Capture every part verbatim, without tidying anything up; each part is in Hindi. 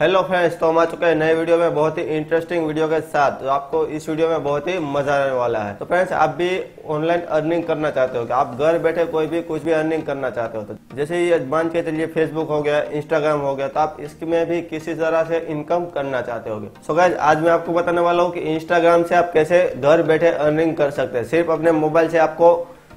हेलो फ्रेंड्स, तो हम आ चुके हैं नए वीडियो में बहुत ही इंटरेस्टिंग वीडियो के साथ। तो आपको इस वीडियो में बहुत ही मजा आने वाला है। तो फ्रेंड्स, आप भी ऑनलाइन अर्निंग करना चाहते हो कि आप घर बैठे कोई भी कुछ भी अर्निंग करना चाहते हो, तो जैसे ये मान के चलिए फेसबुक हो गया, इंस्टाग्राम हो गया, तो आप इसमें भी किसी तरह से इनकम करना चाहते होगे। सो गाइस, आज मैं आपको बताने वाला हूँ कि इंस्टाग्राम से आप कैसे घर बैठे अर्निंग कर सकते हैं। सिर्फ अपने मोबाइल से आपको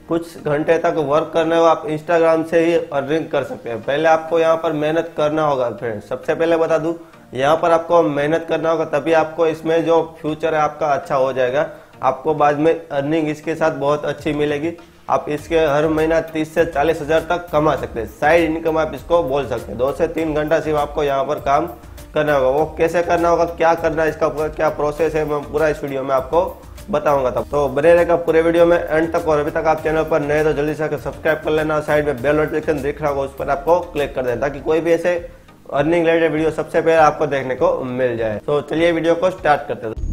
कुछ घंटे तक वर्क करने हो, आप इंस्टाग्राम से ही अर्निंग कर सकते हैं। पहले आपको यहाँ पर मेहनत करना होगा। फ्रेंड्स, सबसे पहले बता दूं, यहाँ पर आपको मेहनत करना होगा, तभी आपको इसमें जो फ्यूचर है आपका अच्छा हो जाएगा। आपको बाद में अर्निंग इसके साथ बहुत अच्छी मिलेगी। आप इसके हर महीना तीस से चालीस हजार तक कमा सकते हैं। साइड इनकम आप इसको बोल सकते हैं। दो से तीन घंटा सिर्फ आपको यहाँ पर काम करना होगा। वो कैसे करना होगा, क्या करना है, इसका क्या प्रोसेस है, मैं पूरा इस वीडियो में आपको बताऊंगा। तब तो बने रहेगा पूरे वीडियो में एंड तक। और अभी तक आप चैनल पर नए तो जल्दी से सब्सक्राइब कर लेना। साइड में बेल नोटिफिकेशन दिख रहा होगा, उस पर आपको क्लिक कर देना, ताकि कोई भी ऐसे अर्निंग रिलेटेड वीडियो सबसे पहले आपको देखने को मिल जाए। तो चलिए वीडियो को स्टार्ट करते हैं।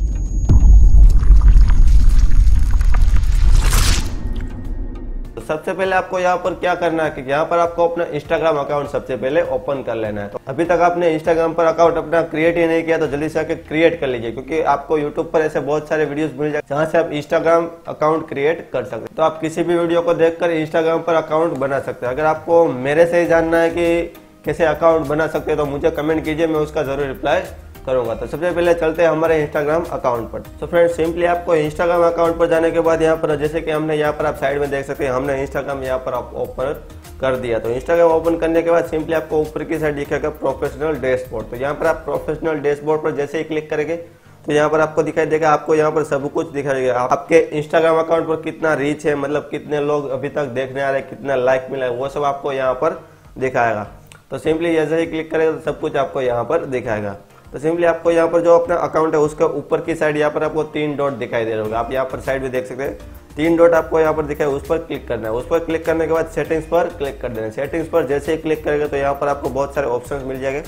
तो सबसे पहले आपको यहाँ पर क्या करना है कि यहाँ पर आपको अपना इंस्टाग्राम अकाउंट सबसे पहले ओपन कर लेना है। तो अभी तक आपने इंस्टाग्राम पर अकाउंट अपना क्रिएट ही नहीं किया, तो जल्दी से आके क्रिएट कर लीजिए, क्योंकि आपको यूट्यूब पर ऐसे बहुत सारे वीडियोस मिल जाएंगे जहाँ से आप इंस्टाग्राम अकाउंट क्रिएट कर सकते हैं। तो आप किसी भी वीडियो को देखकर इंस्टाग्राम पर अकाउंट बना सकते हैं। अगर आपको मेरे से ही जानना है कि कैसे अकाउंट बना सकते हैं, तो मुझे कमेंट कीजिए, मैं उसका जरूर रिप्लाई करूंगा। तो सबसे पहले चलते हैं हमारे इंस्टाग्राम अकाउंट पर। तो फ्रेंड्स, सिंपली आपको इंस्टाग्राम अकाउंट पर जाने के बाद यहाँ पर जैसे कि हमने यहाँ पर आप साइड में देख सकते हैं, हमने इंस्टाग्राम यहाँ पर ओपन कर दिया। तो इंस्टाग्राम ओपन करने के बाद सिंपली आपको ऊपर की साइड दिखेगा प्रोफेशनल डैशबोर्ड। तो यहाँ पर आप प्रोफेशनल डैशबोर्ड पर जैसे ही क्लिक करेंगे तो यहाँ पर आपको दिखाई देगा, आपको यहाँ पर सब कुछ दिखाई देगा। आपके इंस्टाग्राम अकाउंट पर कितना रीच है, मतलब कितने लोग अभी तक देखने आ रहे हैं, कितना लाइक मिला है, वो सब आपको यहाँ पर दिखाएगा। तो सिंपली जैसे ही क्लिक करेगा तो सब कुछ आपको यहाँ पर दिखाएगा। तो सिंपली आपको यहाँ पर जो अपना अकाउंट है उसके ऊपर की साइड यहाँ पर आपको तीन डॉट दिखाई दे रहे होंगे। आप यहाँ पर साइड में देख सकते हैं, तीन डॉट आपको यहाँ पर दिखाई, उस पर क्लिक करना है। उस पर क्लिक करने के बाद सेटिंग्स पर क्लिक कर देना है। सेटिंग्स पर जैसे ही क्लिक करेगा तो यहाँ पर आपको बहुत सारे ऑप्शन मिल जाएंगे।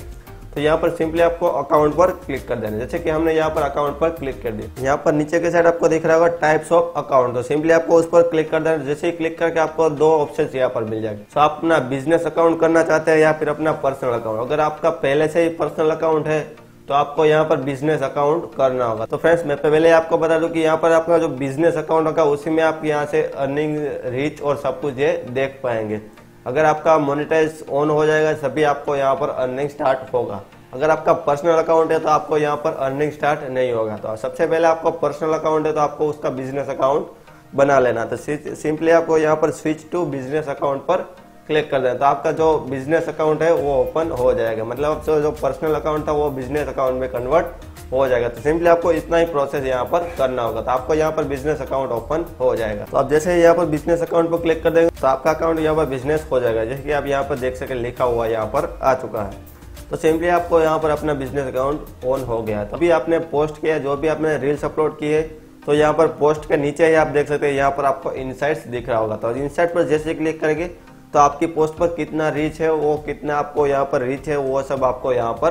तो यहाँ पर सिंपली आपको अकाउंट पर क्लिक कर देना है, जैसे कि हमने यहाँ पर अकाउंट पर क्लिक कर दिया। यहाँ पर नीचे के साइड आपको दिख रहा होगा टाइप्स ऑफ अकाउंट। तो सिंपली आपको उस पर क्लिक कर देना है। जैसे ही क्लिक करके आपको दो ऑप्शन यहाँ पर मिल जाएंगे। तो आप अपना बिजनेस अकाउंट करना चाहते हैं या फिर अपना पर्सनल अकाउंट। अगर आपका पहले से ही पर्सनल अकाउंट है तो आपको यहाँ पर बिजनेस अकाउंट करना होगा। तो फ्रेंड्स, मैं पहले आपको बता दूं कि यहाँ पर आपका जो बिजनेस अकाउंट होगा उसी में आप यहाँ से अर्निंग, रीच और सब कुछ ये देख पाएंगे। अगर आपका मोनेटाइज ऑन हो जाएगा सभी आपको यहाँ पर अर्निंग स्टार्ट होगा। अगर आपका पर्सनल अकाउंट है तो आपको यहाँ पर अर्निंग स्टार्ट नहीं होगा। तो सबसे पहले आपका पर्सनल अकाउंट है तो आपको उसका बिजनेस अकाउंट बना लेना। तो सिंपली आपको यहाँ पर स्विच टू बिजनेस अकाउंट पर क्लिक कर दें तो आपका जो बिजनेस अकाउंट है वो ओपन हो जाएगा। मतलब जो जो पर्सनल अकाउंट था वो बिजनेस अकाउंट में कन्वर्ट हो जाएगा। तो सिंपली आपको इतना ही प्रोसेस यहाँ पर करना होगा। तो आपको यहाँ पर बिजनेस अकाउंट ओपन हो जाएगा। तो आप जैसे यहाँ पर बिजनेस अकाउंट पर क्लिक कर देंगे तो आपका अकाउंट यहाँ पर बिजनेस हो जाएगा, जैसे कि आप यहाँ पर देख सके लिखा हुआ यहाँ पर आ चुका है। तो सिंपली आपको यहाँ पर अपना बिजनेस अकाउंट ऑन हो गया। तभी आपने पोस्ट किया, जो भी आपने रील्स अपलोड की है, तो यहाँ पर पोस्ट के नीचे ही आप देख सकते हैं यहाँ पर आपको इनसाइट्स दिख रहा होगा। तो इनसाइट पर जैसे क्लिक करेंगे तो आपकी पोस्ट पर कितना रीच है, वो कितना आपको यहाँ पर रीच है, वो सब आपको यहाँ पर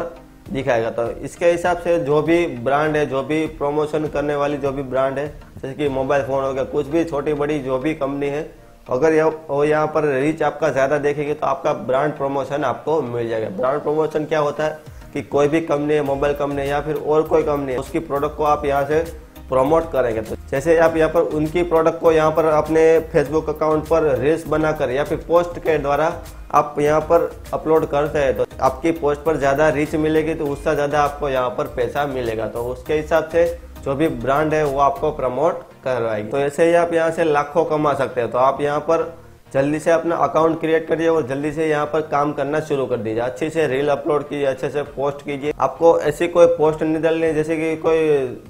दिखाएगा। तो इसके हिसाब से जो भी ब्रांड है, जो भी प्रमोशन करने वाली जो भी ब्रांड है, जैसे कि मोबाइल फ़ोन हो गया, कुछ भी छोटी बड़ी जो भी कंपनी है, अगर यह वो यहाँ पर रीच आपका ज़्यादा देखेगी तो आपका ब्रांड प्रमोशन आपको मिल जाएगा। ब्रांड प्रमोशन क्या होता है कि कोई भी कंपनी है, मोबाइल कंपनी है या फिर और कोई कंपनी है, उसकी प्रोडक्ट को आप यहाँ से प्रमोट करेंगे। तो जैसे आप यहाँ पर उनकी प्रोडक्ट को यहाँ पर अपने फेसबुक अकाउंट पर रील्स बनाकर या फिर पोस्ट के द्वारा आप यहाँ पर अपलोड करते हैं तो आपकी पोस्ट पर ज़्यादा रीच मिलेगी, तो उससे ज़्यादा आपको यहाँ पर पैसा मिलेगा। तो उसके हिसाब से जो भी ब्रांड है वो आपको प्रमोट करवाएगी। तो ऐसे ही आप यहाँ से लाखों कमा सकते हैं। तो आप यहाँ पर जल्दी से अपना अकाउंट क्रिएट करिए और जल्दी से यहाँ पर काम करना शुरू कर दीजिए। अच्छे से रील अपलोड कीजिए, अच्छे से पोस्ट कीजिए। आपको ऐसी कोई पोस्ट नहीं डालनी है जैसे कि कोई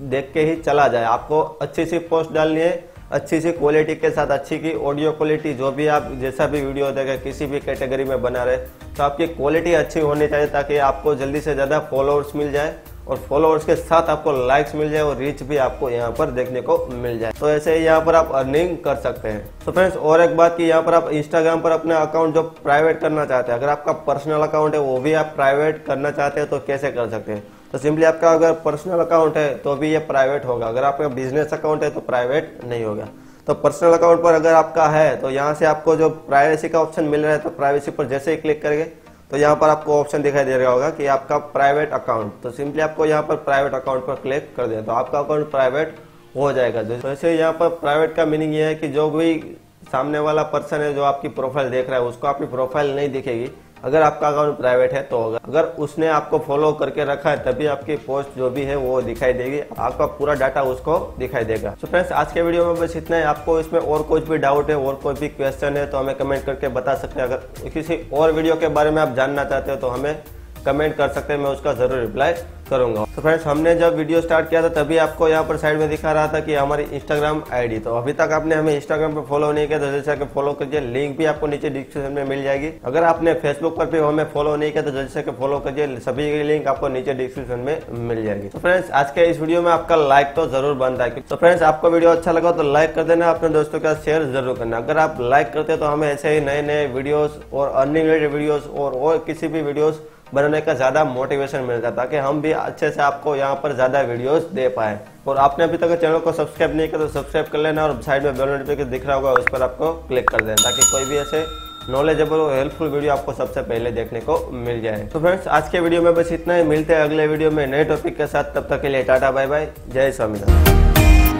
देख के ही चला जाए। आपको अच्छी सी पोस्ट डालनी है, अच्छी सी क्वालिटी के साथ, अच्छी की ऑडियो क्वालिटी, जो भी आप जैसा भी वीडियो देखें किसी भी कैटेगरी में बना रहे तो आपकी क्वालिटी अच्छी होनी चाहिए, ताकि आपको जल्दी से ज़्यादा फॉलोअर्स मिल जाए और फॉलोअर्स के साथ आपको लाइक्स मिल जाए और रीच भी आपको यहाँ पर देखने को मिल जाए। तो ऐसे ही यहाँ पर आप अर्निंग कर सकते हैं। तो फ्रेंड्स, और एक बात कि यहाँ पर आप इंस्टाग्राम पर अपना अकाउंट जो प्राइवेट करना चाहते हैं, अगर आपका पर्सनल अकाउंट है वो भी आप प्राइवेट करना चाहते हैं तो कैसे कर सकते हैं। तो सिंपली आपका अगर पर्सनल अकाउंट है तो भी ये प्राइवेट होगा, अगर आपका बिजनेस अकाउंट है तो प्राइवेट नहीं होगा। तो पर्सनल अकाउंट पर अगर आपका है तो यहाँ से आपको जो प्राइवेसी का ऑप्शन मिल रहा है, तो प्राइवेसी पर जैसे ही क्लिक करेंगे तो यहाँ पर आपको ऑप्शन दिखाई दे रहा होगा कि आपका प्राइवेट अकाउंट, तो सिंपली आपको यहाँ पर प्राइवेट अकाउंट पर क्लिक कर देना तो आपका अकाउंट प्राइवेट हो जाएगा। जैसे यहाँ पर प्राइवेट का मीनिंग ये है कि जो भी सामने वाला पर्सन है जो आपकी प्रोफाइल देख रहा है उसको आपकी प्रोफाइल नहीं दिखेगी अगर आपका अकाउंट प्राइवेट है तो। होगा अगर उसने आपको फॉलो करके रखा है तभी आपकी पोस्ट जो भी है वो दिखाई देगी, आपका पूरा डाटा उसको दिखाई देगा। तो so फ्रेंड्स आज के वीडियो में बस इतना है। आपको इसमें और कुछ भी डाउट है और कोई भी क्वेश्चन है तो हमें कमेंट करके बता सकते हैं। अगर किसी और वीडियो के बारे में आप जानना चाहते हो तो हमें कमेंट कर सकते हैं, मैं उसका जरूर रिप्लाई करूंगा। तो so फ्रेंड्स हमने जब वीडियो स्टार्ट किया था तभी आपको यहाँ पर साइड में दिखा रहा था कि हमारी इंस्टाग्राम आईडी, तो अभी तक आपने हमें इंस्टाग्राम पर फॉलो नहीं किया तो जल्दी से आके फॉलो कीजिए, लिंक भी आपको नीचे डिस्क्रिप्शन में मिल जाएगी। अगर आपने फेसबुक पर भी हमें फॉलो नहीं किया तो जल्दी से आके फॉलो कीजिए, सभी की लिंक आपको नीचे डिस्क्रिप्शन में मिल जाएगी। तो फ्रेंड्स आज के इस वीडियो में आपका लाइक तो जरूर बनता है। तो फ्रेंड्स आपको वीडियो अच्छा लगा तो लाइक कर देना, अपने दोस्तों के साथ शेयर जरूर करना। अगर आप लाइक करते हो तो हमें ऐसे ही नए नए वीडियोज और अर्निंग रिलेटेड वीडियोज और किसी भी वीडियोज बनाने का ज्यादा मोटिवेशन मिलता है ताकि हम भी अच्छे से आपको यहाँ पर ज्यादा वीडियोस दे पाए। और आपने अभी तक चैनल को सब्सक्राइब नहीं किया तो सब्सक्राइब कर लेना और साइड में बेल नोटिफिकेशन दिख रहा होगा उस पर आपको क्लिक कर देना ताकि कोई भी ऐसे नॉलेजेबल और हेल्पफुल वीडियो आपको सबसे पहले देखने को मिल जाए। तो फ्रेंड्स आज के वीडियो में बस इतना ही, मिलते हैं अगले वीडियो में नए टॉपिक के साथ। तब तक के लिए टाटा बाय बाय, जय स्वामीनारायण।